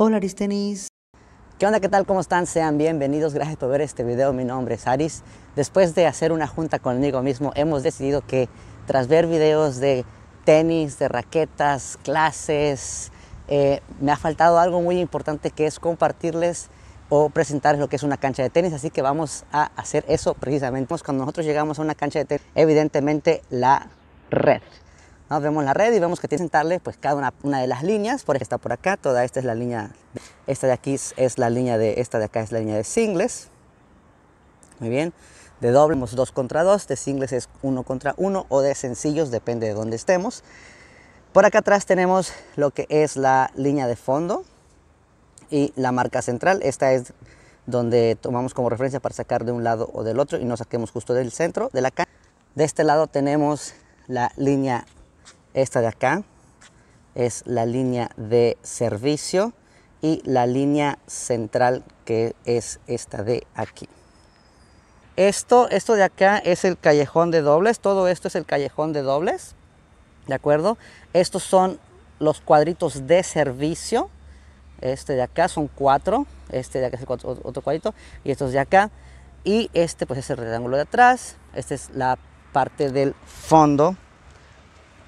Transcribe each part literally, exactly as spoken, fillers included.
Hola Aris Tennis. ¿Qué onda? ¿Qué tal? ¿Cómo están? Sean bienvenidos. Gracias por ver este video. Mi nombre es Aris. Después de hacer una junta conmigo mismo, hemos decidido que tras ver videos de tenis, de raquetas, clases, eh, me ha faltado algo muy importante que es compartirles o presentarles lo que es una cancha de tenis. Así que vamos a hacer eso precisamente. Cuando nosotros llegamos a una cancha de tenis, evidentemente la red. Nos vemos la red y vemos que tiene que sentarle pues cada una, una de las líneas. Por ejemplo, está por acá, toda esta es la línea, esta de aquí es la línea de, esta de acá es la línea de singles. Muy bien, de doble hemos dos contra dos, de singles es uno contra uno o de sencillos, depende de dónde estemos. Por acá atrás tenemos lo que es la línea de fondo y la marca central. Esta es donde tomamos como referencia para sacar de un lado o del otro y no saquemos justo del centro de la cancha. De este lado tenemos la línea. Esta de acá es la línea de servicio y la línea central que es esta de aquí. Esto, esto de acá es el callejón de dobles, todo esto es el callejón de dobles, ¿de acuerdo? Estos son los cuadritos de servicio, este de acá son cuatro, este de acá es el cuatro, otro cuadrito y estos de acá. Y este pues es el rectángulo de atrás, esta es la parte del fondo.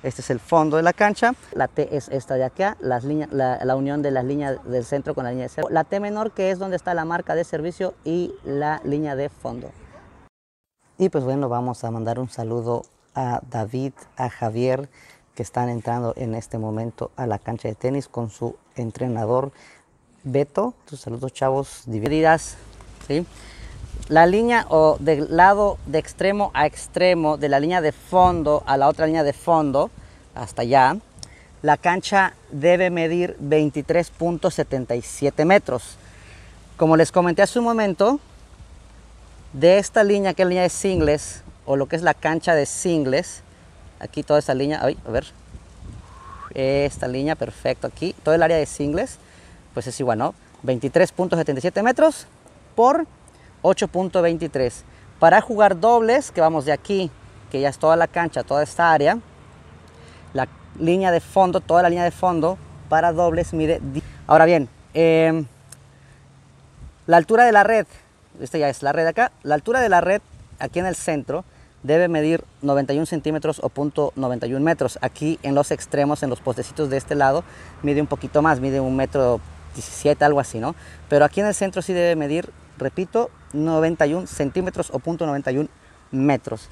Este es el fondo de la cancha. La T es esta de acá, las líneas, la, la unión de las líneas del centro con la línea de servicio. La T menor que es donde está la marca de servicio y la línea de fondo. Y pues bueno, vamos a mandar un saludo a David, a Javier, que están entrando en este momento a la cancha de tenis con su entrenador Beto. Sus saludos, chavos, divididas, ¿sí? La línea o del lado de extremo a extremo, de la línea de fondo a la otra línea de fondo, hasta allá, la cancha debe medir veintitrés punto setenta y siete metros. Como les comenté hace un momento, de esta línea, que es la línea de singles, o lo que es la cancha de singles, aquí toda esta línea, ay, a ver, esta línea, perfecto, aquí, todo el área de singles, pues es igual, ¿no? veintitrés punto setenta y siete metros por ocho punto veintitrés. Para jugar dobles, que vamos de aquí, que ya es toda la cancha, toda esta área, la línea de fondo, toda la línea de fondo para dobles mide diez. Ahora bien, eh, la altura de la red, esta ya es la red acá, la altura de la red aquí en el centro debe medir noventa y uno centímetros o punto noventa y uno metros. Aquí en los extremos, en los postecitos de este lado, mide un poquito más, mide un metro diecisiete, algo así, ¿no? Pero aquí en el centro sí debe medir, repito, noventa y uno centímetros o punto noventa y uno metros.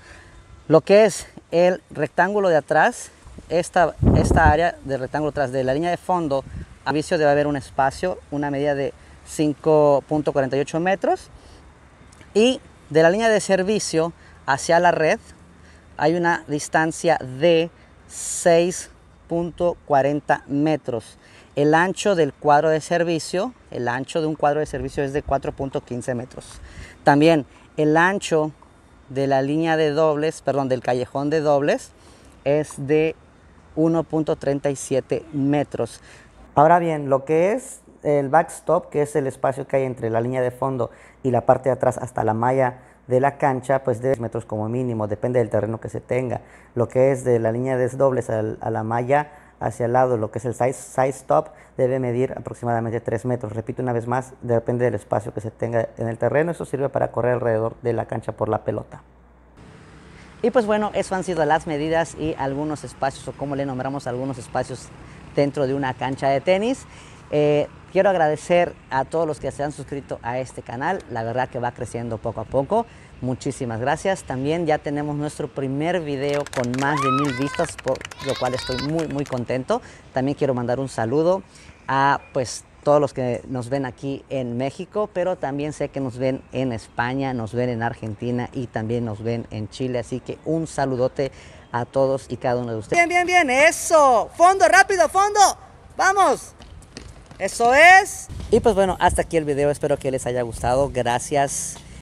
Lo que es el rectángulo de atrás, esta, esta área del rectángulo atrás de la línea de fondo a servicio debe haber un espacio, una medida de cinco punto cuarenta y ocho metros, y de la línea de servicio hacia la red hay una distancia de seis punto cuarenta metros. El ancho del cuadro de servicio, el ancho de un cuadro de servicio es de cuatro punto quince metros. También el ancho de la línea de dobles, perdón, del callejón de dobles es de uno punto treinta y siete metros. Ahora bien, lo que es el backstop, que es el espacio que hay entre la línea de fondo y la parte de atrás hasta la malla de la cancha, pues de metros como mínimo, depende del terreno que se tenga. Lo que es de la línea de dobles a la malla hacia el lado, lo que es el size, size top, debe medir aproximadamente tres metros. Repito una vez más, depende del espacio que se tenga en el terreno. Eso sirve para correr alrededor de la cancha por la pelota. Y pues bueno, eso han sido las medidas y algunos espacios, o como le nombramos, algunos espacios dentro de una cancha de tenis. Eh, quiero agradecer a todos los que se han suscrito a este canal. La verdad que va creciendo poco a poco. Muchísimas gracias. También ya tenemos nuestro primer video con más de mil vistas, por lo cual estoy muy muy contento. También quiero mandar un saludo a pues todos los que nos ven aquí en México, pero también sé que nos ven en España, nos ven en Argentina y también nos ven en Chile. Así que un saludote a todos y cada uno de ustedes. Bien, bien, bien. Eso. Fondo, rápido, fondo. Vamos. Eso es. Y pues bueno, hasta aquí el video. Espero que les haya gustado. Gracias.